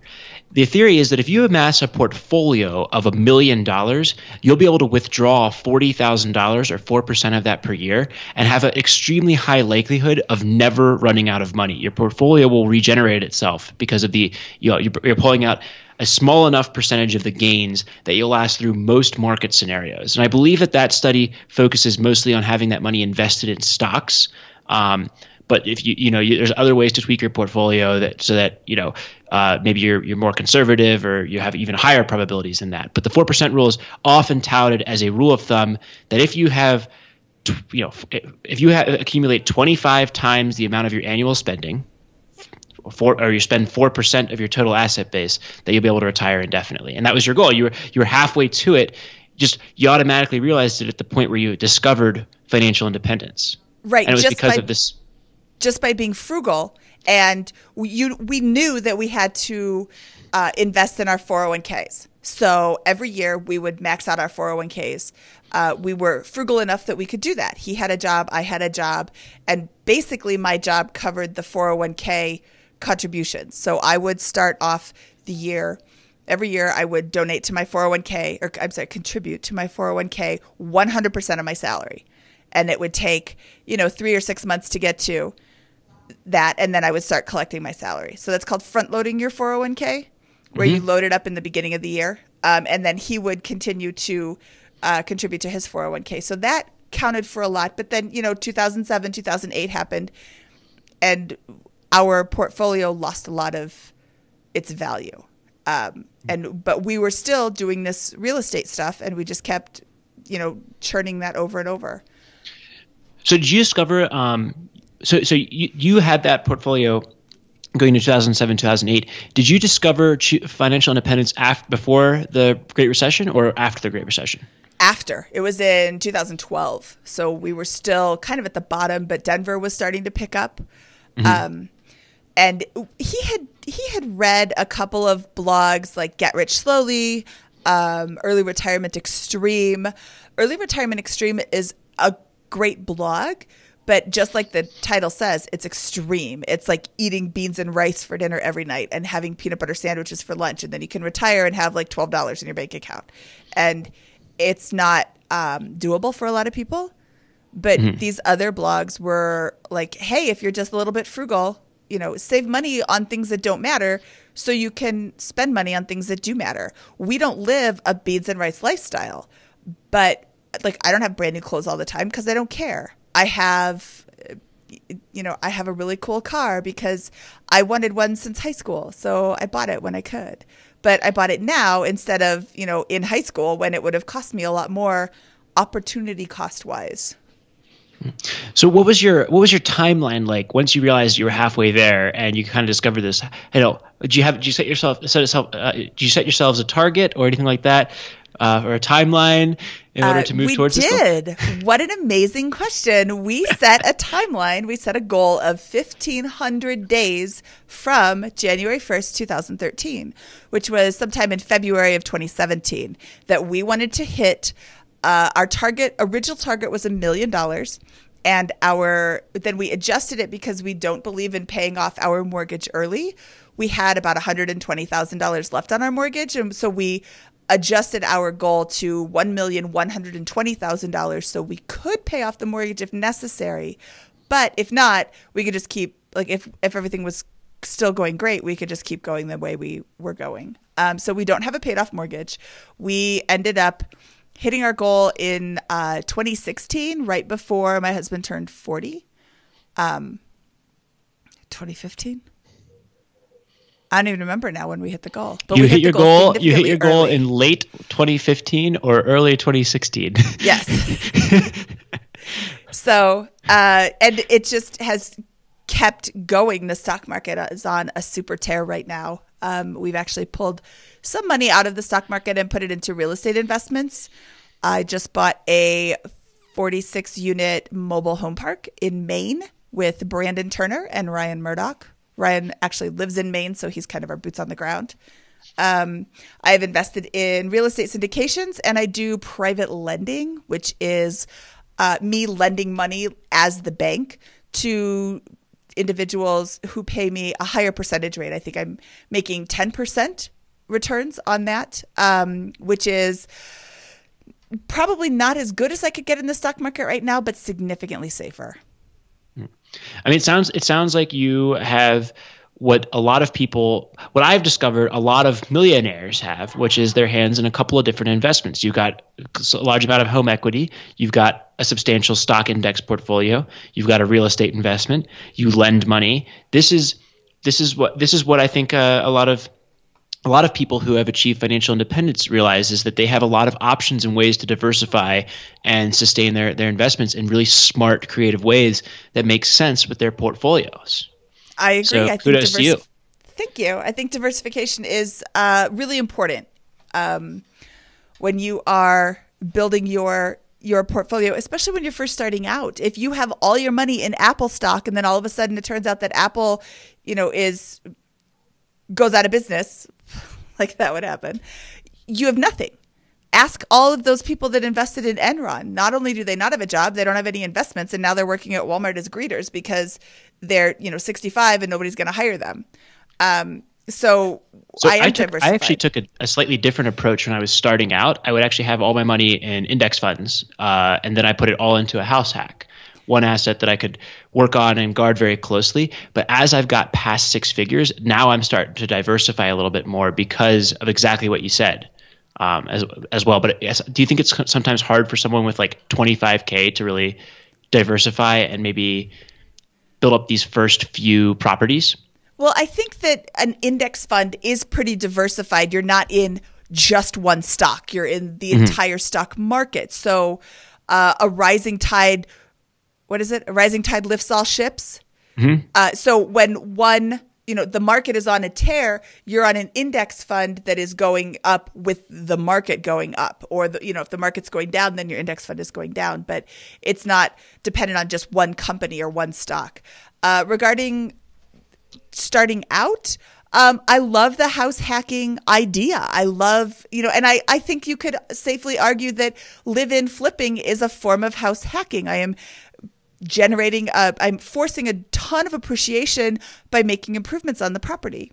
The theory is that if you amass a portfolio of a million dollars, you'll be able to withdraw forty thousand dollars or four percent of that per year and have an extremely high likelihood of never running out of money. Your portfolio will regenerate itself because of the, you know, you're pulling out a small enough percentage of the gains that you'll last through most market scenarios. And I believe that that study focuses mostly on having that money invested in stocks. Um, But if you you know you, there's other ways to tweak your portfolio that so that you know uh, maybe you're you're more conservative or you have even higher probabilities than that. But the four percent rule is often touted as a rule of thumb that if you have you know if you have, accumulate twenty-five times the amount of your annual spending, for, or you spend four percent of your total asset base, that you'll be able to retire indefinitely. And that was your goal. You were you were halfway to it. Just you automatically realized it at the point where you discovered financial independence. Right. And it was just because of this. Just by being frugal, and we, you, we knew that we had to uh, invest in our four oh one Ks. So every year we would max out our four oh one Ks. Uh, we were frugal enough that we could do that. He had a job, I had a job, and basically my job covered the four oh one K contributions. So I would start off the year, every year I would donate to my four oh one K, or I'm sorry, contribute to my four oh one K one hundred percent of my salary. And it would take, you know, three or six months to get to that. And then I would start collecting my salary. So that's called front loading your four oh one K, where mm-hmm. you load it up in the beginning of the year. Um, and then he would continue to uh, contribute to his four oh one K. So that counted for a lot. But then, you know, two thousand seven, two thousand eight happened, and our portfolio lost a lot of its value. Um, and but we were still doing this real estate stuff, and we just kept, you know, churning that over and over. So did you discover um, – so so you, you had that portfolio going to two thousand seven, two thousand eight. Did you discover financial independence after, before the Great Recession or after the Great Recession? After. It was in two thousand twelve. So we were still kind of at the bottom, but Denver was starting to pick up. Mm-hmm. Um, and he had, he had read a couple of blogs like Get Rich Slowly, um, Early Retirement Extreme. Early Retirement Extreme is a – great blog, but just like the title says, it's extreme. It's like eating beans and rice for dinner every night and having peanut butter sandwiches for lunch, and then you can retire and have like twelve dollars in your bank account. And it's not um, doable for a lot of people, but mm-hmm. these other blogs were like, hey, if you're just a little bit frugal, you know, save money on things that don't matter so you can spend money on things that do matter. We don't live a beans and rice lifestyle, but like I don't have brand new clothes all the time because I don't care. I have, you know, I have a really cool car because I wanted one since high school. So I bought it when I could, but I bought it now instead of, you know, in high school when it would have cost me a lot more opportunity cost wise. So what was your, what was your timeline like once you realized you were halfway there and you kind of discovered this? You know, do you have, do you set yourself, set yourself, uh, do you set yourselves a target or anything like that? Uh, or a timeline in order uh, to move we towards this? We did. What an amazing question. We set a timeline. We set a goal of fifteen hundred days from January first, two thousand thirteen, which was sometime in February of twenty seventeen, that we wanted to hit Uh, our target, original target was a million dollars. And our then we adjusted it because we don't believe in paying off our mortgage early. We had about one hundred twenty thousand dollars left on our mortgage. And so we adjusted our goal to one million one hundred twenty thousand dollars so we could pay off the mortgage if necessary. But if not, we could just keep, like if, if everything was still going great, we could just keep going the way we were going. Um, so we don't have a paid off mortgage. We ended up hitting our goal in uh, twenty sixteen, right before my husband turned forty. Um, twenty fifteen? I don't even remember now when we hit the goal. But you, we hit hit your goal, goal, you hit your goal early. In late twenty fifteen or early twenty sixteen. Yes. So, uh, and it just has kept going. The stock market is on a super tear right now. Um, we've actually pulled some money out of the stock market and put it into real estate investments. I just bought a forty-six unit mobile home park in Maine with Brandon Turner and Ryan Murdoch. Ryan actually lives in Maine, so he's kind of our boots on the ground. Um, I've invested in real estate syndications, and I do private lending, which is uh, me lending money as the bank to individuals who pay me a higher percentage rate. I think I'm making ten percent returns on that, um, which is probably not as good as I could get in the stock market right now, but significantly safer. I mean, it sounds, it sounds like you have what a lot of people, what I've discovered a lot of millionaires have, which is their hands in a couple of different investments. You've got a large amount of home equity. You've got a substantial stock index portfolio. You've got a real estate investment. You lend money. This is, this is what, this is what I think uh, a lot of, a lot of people who have achieved financial independence realize is that they have a lot of options and ways to diversify and sustain their, their investments in really smart, creative ways that make sense with their portfolios. I agree. So, I think to you. Thank you. I think diversification is uh, really important um, when you are building your your portfolio, especially when you're first starting out. If you have all your money in Apple stock and then all of a sudden it turns out that Apple, you know, is goes out of business, like that would happen, you have nothing. Ask all of those people that invested in Enron. Not only do they not have a job, they don't have any investments, and now they're working at Walmart as greeters because they're, you know, sixty-five and nobody's going to hire them. Um, so, so I am I took, diversified. I actually took a, a slightly different approach when I was starting out. I would actually have all my money in index funds, uh, and then I put it all into a house hack, one asset that I could work on and guard very closely. But as I've got past six figures, now I'm starting to diversify a little bit more because of exactly what you said. Um, as as well, but do you think it's sometimes hard for someone with like twenty-five K to really diversify and maybe build up these first few properties? Well, I think that an index fund is pretty diversified. You're not in just one stock; you're in the mm-hmm. entire stock market. So, uh, a rising tide, what is it? A rising tide lifts all ships. Mm-hmm. Uh, so when one you know, the market is on a tear, you're on an index fund that is going up with the market going up, or, the, you know, if the market's going down, then your index fund is going down, but it's not dependent on just one company or one stock. Uh, regarding starting out, um, I love the house hacking idea. I love, you know, and I, I think you could safely argue that live-in flipping is a form of house hacking. I am generating a, I'm forcing a ton of appreciation by making improvements on the property.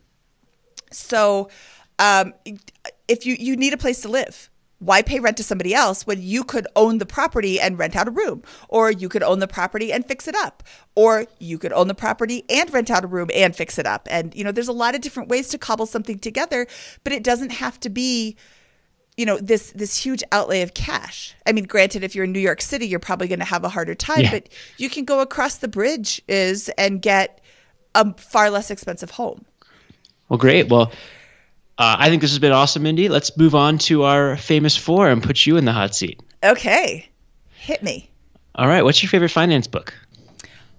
So um, if you, you need a place to live, why pay rent to somebody else when you could own the property and rent out a room, or you could own the property and fix it up, or you could own the property and rent out a room and fix it up. And, you know, there's a lot of different ways to cobble something together, but it doesn't have to be, you know, this this huge outlay of cash. I mean, granted, if you're in New York City, you're probably going to have a harder time, yeah. but you can go across the bridge is and get a far less expensive home. Well, great. Well, uh, I think this has been awesome, Mindy. Let's move on to our famous four and put you in the hot seat. Okay. Hit me. All right. What's your favorite finance book?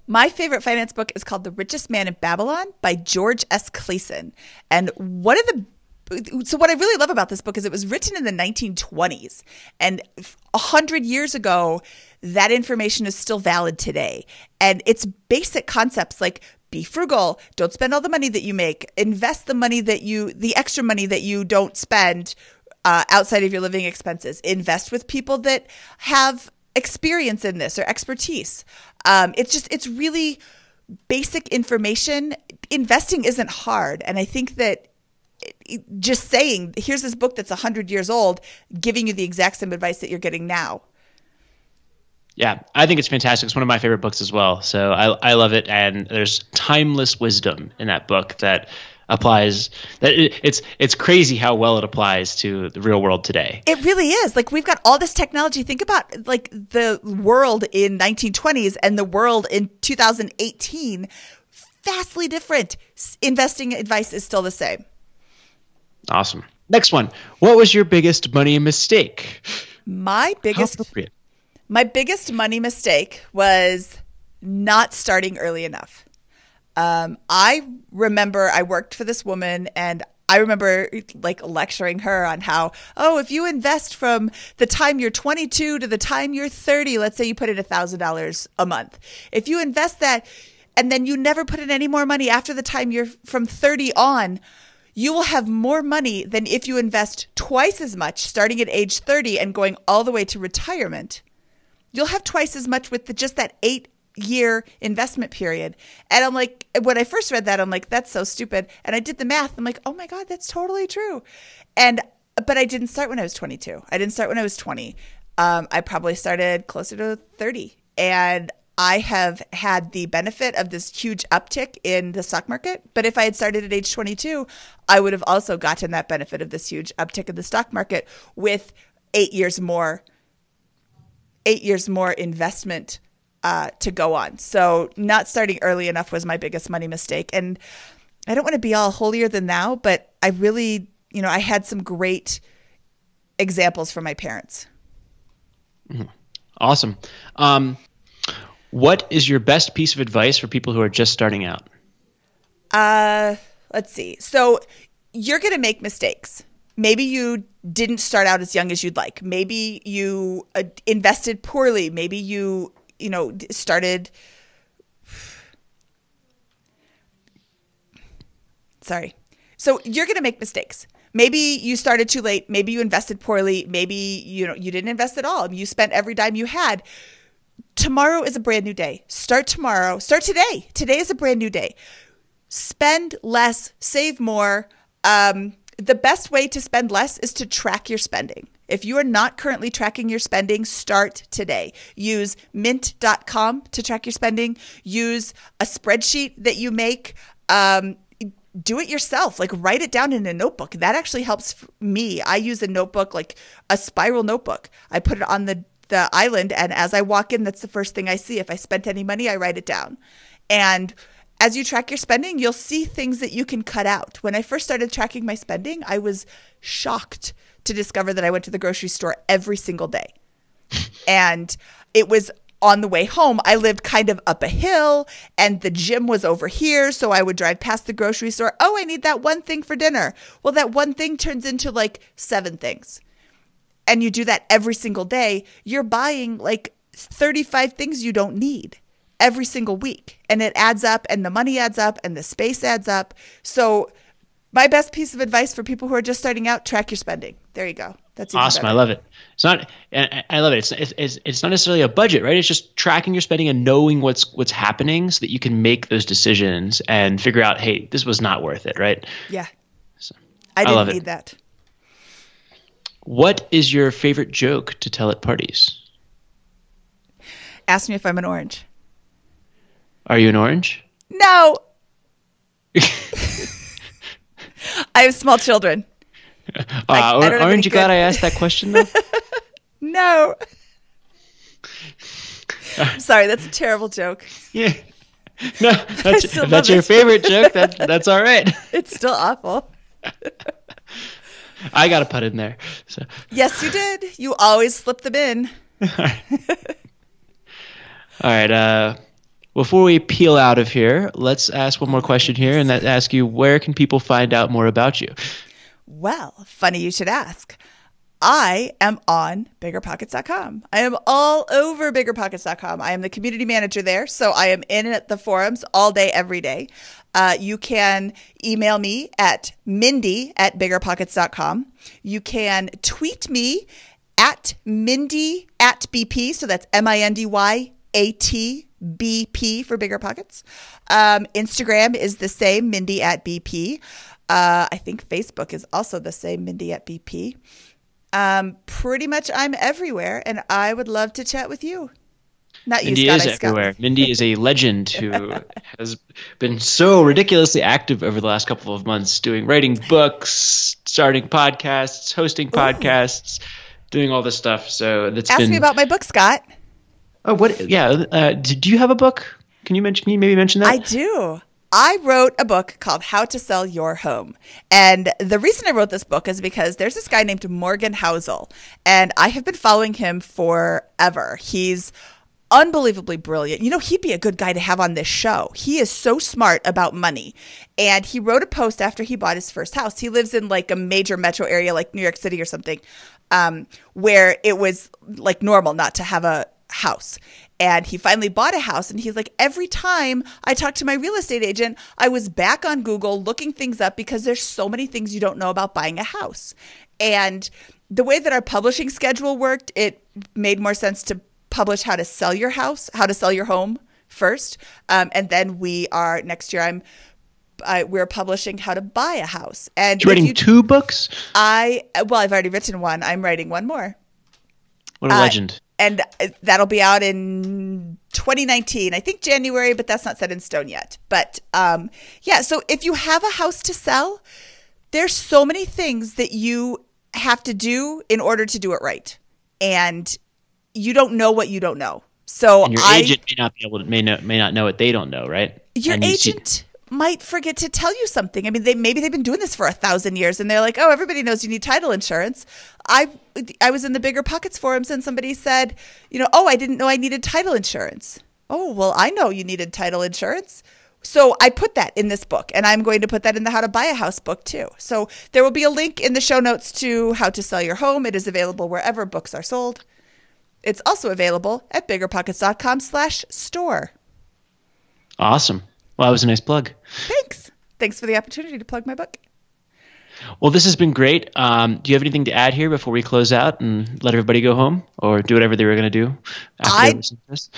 My favorite finance book is called The Richest Man in Babylon by George S. Clason. And one of the So what I really love about this book is it was written in the nineteen twenties, and a hundred years ago, that information is still valid today. And it's basic concepts like be frugal, don't spend all the money that you make, invest the money that you, the extra money that you don't spend, uh, outside of your living expenses. Invest with people that have experience in this or expertise. Um, it's just, it's really basic information. Investing isn't hard. And I think that just saying, here's this book that's one hundred years old, giving you the exact same advice that you're getting now. Yeah, I think it's fantastic. It's one of my favorite books as well. So I, I love it. And there's timeless wisdom in that book that applies. That it, it's it's crazy how well it applies to the real world today. It really is. Like, we've got all this technology. Think about like the world in nineteen twenties and the world in two thousand eighteen. Vastly different. Investing advice is still the same. Awesome. Next one. What was your biggest money mistake? My biggest My biggest money mistake was not starting early enough. Um, I remember I worked for this woman, and I remember like lecturing her on how, oh, if you invest from the time you're twenty-two to the time you're thirty, let's say you put in one thousand dollars a month. If you invest that and then you never put in any more money after the time you're from thirty on, you will have more money than if you invest twice as much starting at age thirty and going all the way to retirement. You'll have twice as much with the, just that eight-year investment period. And I'm like, when I first read that, I'm like, that's so stupid. And I did the math. I'm like, oh, my God, that's totally true. And but I didn't start when I was twenty-two. I didn't start when I was twenty. Um, I probably started closer to thirty. And I have had the benefit of this huge uptick in the stock market. But if I had started at age twenty-two, I would have also gotten that benefit of this huge uptick in the stock market with eight years more eight years more investment uh, to go on. So not starting early enough was my biggest money mistake. And I don't want to be all holier than thou, but I really, you know, I had some great examples from my parents. Awesome. Um, what is your best piece of advice for people who are just starting out? Uh, let's see. So you're going to make mistakes. Maybe you didn't start out as young as you'd like. Maybe you uh, invested poorly. Maybe you, you know, started. Sorry. So you're going to make mistakes. Maybe you started too late. Maybe you invested poorly. Maybe, you know, you didn't invest at all. You spent every dime you had. Tomorrow is a brand new day. Start tomorrow. Start today. Today is a brand new day. Spend less, save more. Um, The best way to spend less is to track your spending. If you are not currently tracking your spending, start today. Use mint dot com to track your spending. Use a spreadsheet that you make. Um, do it yourself. Like, write it down in a notebook. That actually helps me. I use a notebook, like a spiral notebook. I put it on the, the island, and as I walk in, that's the first thing I see. If I spent any money, I write it down. And as you track your spending, you'll see things that you can cut out. When I first started tracking my spending, I was shocked to discover that I went to the grocery store every single day. And it was on the way home. I lived kind of up a hill, and the gym was over here, so I would drive past the grocery store. Oh, I need that one thing for dinner. Well, that one thing turns into like seven things. And you do that every single day. You're buying like thirty-five things you don't need every single week, and it adds up, and the money adds up, and the space adds up. So my best piece of advice for people who are just starting out: track your spending. There you go. That's awesome. Better. I love it. It's not, I love it. It's, it's, it's not necessarily a budget, right? It's just tracking your spending and knowing what's, what's happening so that you can make those decisions and figure out, hey, this was not worth it. Right. Yeah. So, I didn't I need it. that. What is your favorite joke to tell at parties? Ask me if I'm an orange. Are you an orange? No. I have small children. Uh, I, I aren't you glad I asked that question, though? No. I'm sorry, that's a terrible joke. Yeah. No, that's, if that's your favorite joke, that, that's all right. It's still awful. I got to put in there. So. Yes, you did. You always slip them in. All right. All right. Uh, Before we peel out of here, let's ask one more question here, and that ask you, where can people find out more about you? Well, funny you should ask. I am on bigger pockets dot com. I am all over bigger pockets dot com. I am the community manager there, so I am in the forums all day, every day. Uh, you can email me at mindy at bigger pockets dot com. You can tweet me at Mindy at B P. So that's M I N D Y A T B P for Bigger Pockets. Um, Instagram is the same, Mindy at B P. Uh, I think Facebook is also the same, Mindy at B P. Um, pretty much I'm everywhere, and I would love to chat with you. Not Mindy you, Scott, is everywhere. Mindy is a legend who has been so ridiculously active over the last couple of months, doing writing books, starting podcasts, hosting podcasts, Ooh. doing all this stuff. So that's ask been... me about my book, Scott. Oh, what? Yeah. Uh, do you have a book? Can you mention? Can you maybe mention that? I do. I wrote a book called How to Sell Your Home. And the reason I wrote this book is because there's this guy named Morgan Housel, and I have been following him forever. He's unbelievably brilliant. You know, he'd be a good guy to have on this show. He is so smart about money. And he wrote a post after he bought his first house. He lives in like a major metro area like New York City or something, um, where it was like normal not to have a house. And he finally bought a house, and he's like, every time I talked to my real estate agent, I was back on Google looking things up because there's so many things you don't know about buying a house. And the way that our publishing schedule worked, it made more sense to publish How to Sell Your House, How to Sell Your Home first. Um, and then we are, next year, I'm I, we're publishing How to Buy a House. And you're writing you, two books? I Well, I've already written one. I'm writing one more. What a uh, legend. And that'll be out in twenty nineteen, I think January, but that's not set in stone yet. But um, yeah, so if you have a house to sell, there's so many things that you have to do in order to do it right. And you don't know what you don't know. So and your I, agent may not be able to, may not, may not know what they don't know, right? Your and agent you might forget to tell you something. I mean, they maybe they've been doing this for a thousand years, and they're like, oh, everybody knows you need title insurance. I I was in the Bigger Pockets forums, and somebody said, you know, oh, I didn't know I needed title insurance. Oh, well, I know you needed title insurance. So I put that in this book, and I'm going to put that in the How to Buy a House book too. So there will be a link in the show notes to How to Sell Your Home. It is available wherever books are sold. It's also available at bigger pockets dot com slash store. Awesome. Well, that was a nice plug. Thanks. Thanks for the opportunity to plug my book. Well, this has been great. Um, do you have anything to add here before we close out and let everybody go home or do whatever they were going to do after this?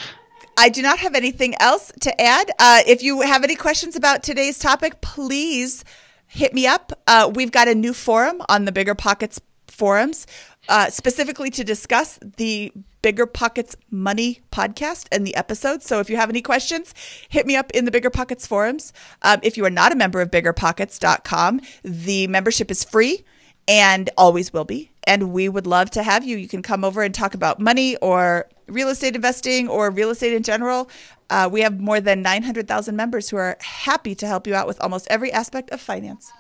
I do not have anything else to add. Uh, if you have any questions about today's topic, please hit me up. Uh, we've got a new forum on the Bigger Pockets forums uh, specifically to discuss the Bigger Pockets Money podcast and the episodes. So if you have any questions, hit me up in the Bigger Pockets forums. Um, if you are not a member of bigger pockets dot com, the membership is free and always will be. And we would love to have you. You can come over and talk about money or real estate investing or real estate in general. Uh, we have more than nine hundred thousand members who are happy to help you out with almost every aspect of finance.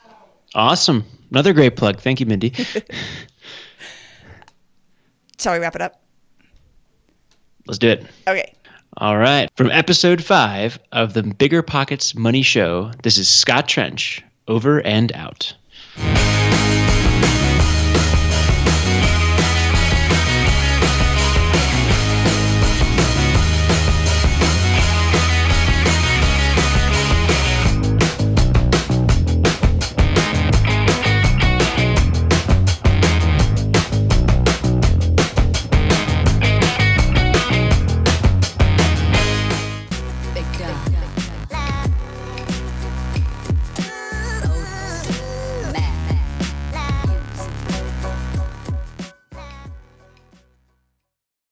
Awesome. Another great plug. Thank you, Mindy. Shall we wrap it up? Let's do it. Okay. All right. From episode five of the Bigger Pockets Money Show, this is Scott Trench, over and out.